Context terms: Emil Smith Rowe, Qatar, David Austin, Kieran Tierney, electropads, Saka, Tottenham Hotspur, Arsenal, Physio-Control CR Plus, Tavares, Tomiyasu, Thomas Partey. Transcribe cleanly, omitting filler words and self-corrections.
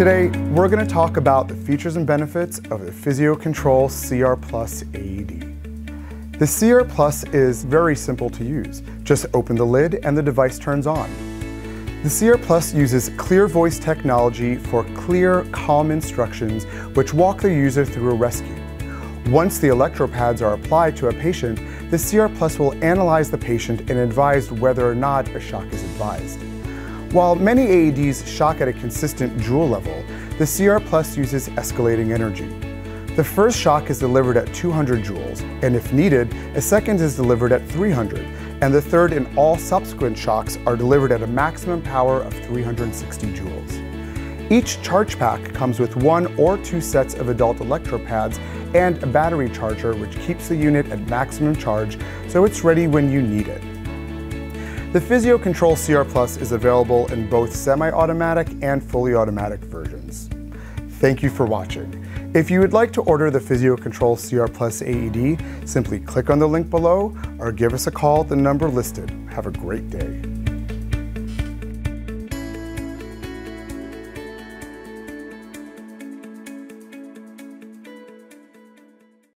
Today, we're going to talk about the features and benefits of the Physio-Control CR Plus AED. The CR Plus is very simple to use. Just open the lid and the device turns on. The CR Plus uses clear voice technology for clear, calm instructions which walk the user through a rescue. Once the electropads are applied to a patient, the CR Plus will analyze the patient and advise whether or not a shock is advised. While many AEDs shock at a consistent joule level, the CR Plus uses escalating energy. The first shock is delivered at 200 joules, and if needed, a second is delivered at 300, and the third and all subsequent shocks are delivered at a maximum power of 360 joules. Each charge pack comes with one or two sets of adult electropads and a battery charger which keeps the unit at maximum charge so it's ready when you need it. The Physio-Control CR Plus is available in both semi-automatic and fully automatic versions. Thank you for watching. If you would like to order the Physio-Control CR Plus AED, simply click on the link below or give us a call at the number listed. Have a great day.